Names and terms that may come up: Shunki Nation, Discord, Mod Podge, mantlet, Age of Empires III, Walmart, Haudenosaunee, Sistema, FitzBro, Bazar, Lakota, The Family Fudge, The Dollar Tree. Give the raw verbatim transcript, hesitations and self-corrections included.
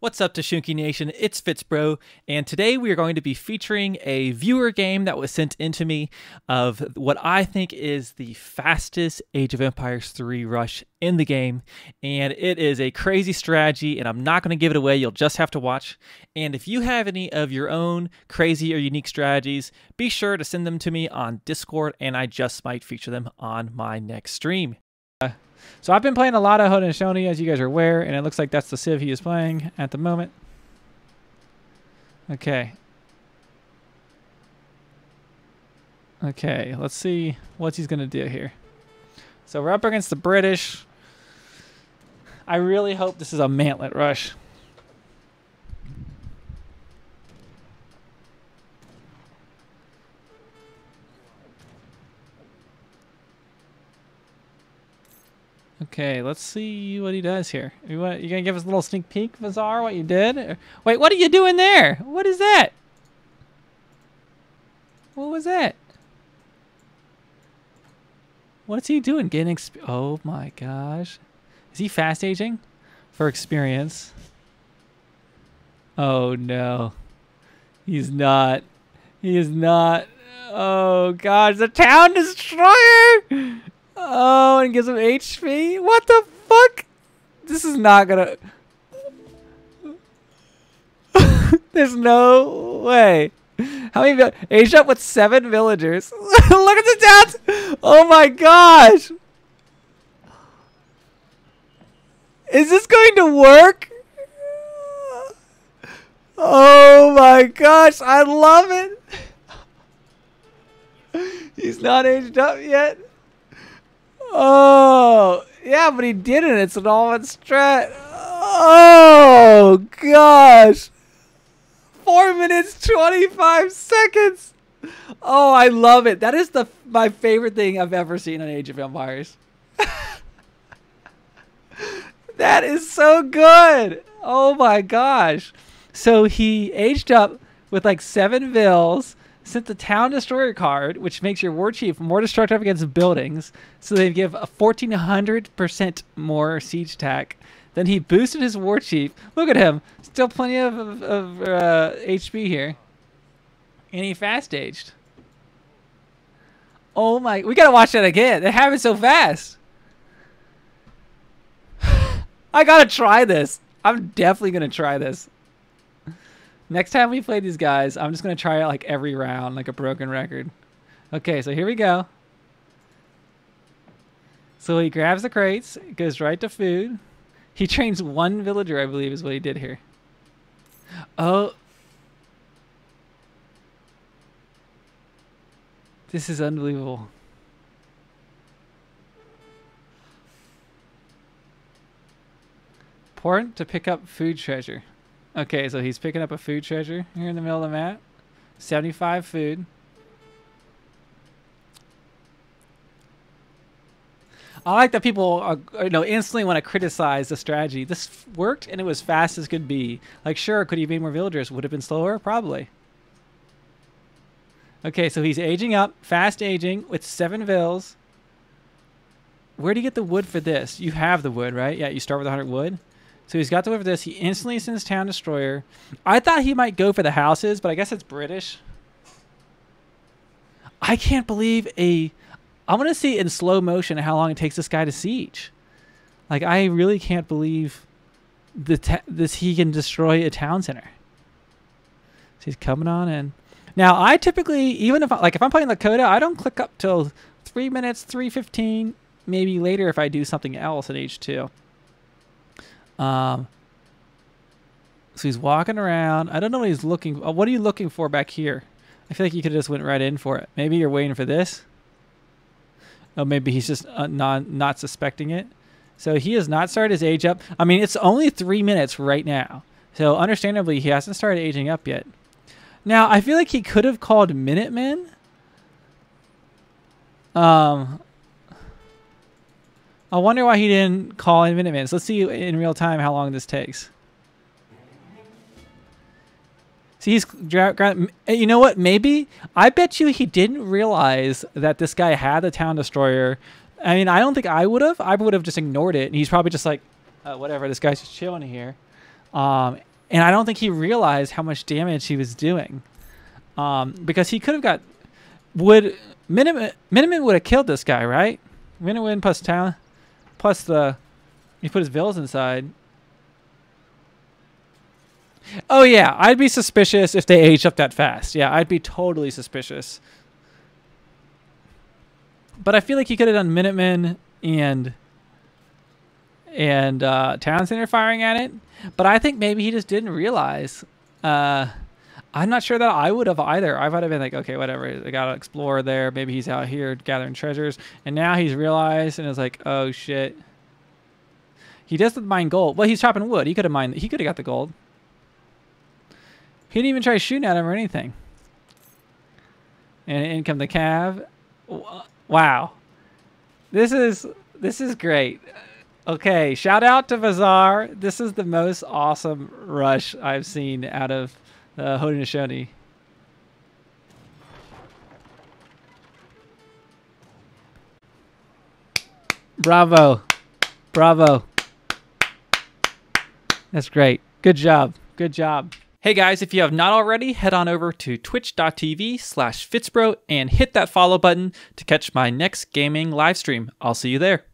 What's up to Shunki Nation? It's FitzBro, and today we are going to be featuring a viewer game that was sent in to me of what I think is the fastest Age of Empires three rush in the game, and it is a crazy strategy, and I'm not going to give it away. You'll just have to watch. And if you have any of your own crazy or unique strategies, be sure to send them to me on Discord, and I just might feature them on my next stream. Uh, So I've been playing a lot of Haudenosaunee, as you guys are aware, and it looks like that's the civ he is playing at the moment. Okay. Okay, let's see what he's going to do here. So we're up against the British. I really hope this is a mantlet rush. Okay, let's see what he does here. You, want, you gonna give us a little sneak peek, Bazar, what you did? Or, wait, what are you doing there? What is that? What was that? What's he doing? Getting exp- Oh my gosh. Is he fast aging? For experience. Oh no. He's not. He is not. Oh gosh, the town destroyer! Oh, and gives him H P? What the fuck? This is not gonna... There's no way. How many... Aged up with seven villagers. Look at the towns! Oh my gosh! Is this going to work? Oh my gosh, I love it! He's not aged up yet. Oh, yeah, but he didn't. It's an all-in strat. Oh, gosh. four minutes, twenty-five seconds. Oh, I love it. That is the my favorite thing I've ever seen on Age of Empires. That is so good. Oh, my gosh. So he aged up with like seven vills. Sent the Town Destroyer card, which makes your war chief more destructive against buildings, so they give a fourteen hundred percent more siege attack. Then he boosted his war chief. Look at him. Still plenty of, of, of uh, H P here. And he fast aged. Oh my. We got to watch that again. It happened so fast. I got to try this. I'm definitely going to try this. Next time we play these guys, I'm just going to try it like every round, like a broken record. Okay, so here we go. So he grabs the crates, goes right to food. He trains one villager, I believe, is what he did here. Oh. This is unbelievable. Important to pick up food treasure. Okay, so he's picking up a food treasure here in the middle of the map. seventy-five food. I like that people are, you know, instantly want to criticize the strategy. This worked, and it was fast as could be. Like, sure, could he be more villagers? Would it have been slower? Probably. Okay, so he's aging up, fast aging, with seven vills. Where do you get the wood for this? You have the wood, right? Yeah, you start with one hundred wood. So he's got to deliver this. He instantly sends Town Destroyer. I thought he might go for the houses, but I guess it's British. I can't believe a... I want to see in slow motion how long it takes this guy to siege. Like, I really can't believe the ta this he can destroy a town center. So he's coming on in. Now, I typically, even if I, like if I'm playing Lakota, I don't click up till three minutes, three fifteen, maybe later if I do something else in Age two. Um, so he's walking around. I don't know what he's looking for. What are you looking for back here? I feel like you could have just went right in for it. Maybe you're waiting for this. Oh, maybe he's just uh, not, not suspecting it. So he has not started his age up. I mean, it's only three minutes right now. So understandably, he hasn't started aging up yet. Now, I feel like he could have called Minutemen. Um... I wonder why he didn't call in Minutemen. So let's see in real time how long this takes. See, he's... You know what? Maybe... I bet you he didn't realize that this guy had a Town Destroyer. I mean, I don't think I would have. I would have just ignored it. And he's probably just like, oh, whatever, this guy's just chilling here. Um, And I don't think he realized how much damage he was doing, um, because he could have got would Miniman Miniman would have killed this guy, right? Miniman plus town plus the he put his villas inside. Oh yeah, I'd be suspicious if they aged up that fast. Yeah, I'd be totally suspicious. But I feel like he could have done Minutemen and and uh, Town Center firing at it. But I think maybe he just didn't realize. Uh, I'm not sure that I would have either. I would have been like, okay, whatever. I got to explore there. Maybe he's out here gathering treasures. And now he's realized and is like, oh shit. He doesn't mine gold. Well, he's chopping wood. He could have mined. He could have got the gold. He didn't even try shooting at him or anything. And in come the Cav. Wow. This is this is great. Okay, shout out to Bazar. This is the most awesome rush I've seen out of uh, Haudenosaunee. Bravo. Bravo. That's great. Good job. Good job. Hey guys, if you have not already, head on over to twitch.tv slash FitzBro and hit that follow button to catch my next gaming live stream. I'll see you there.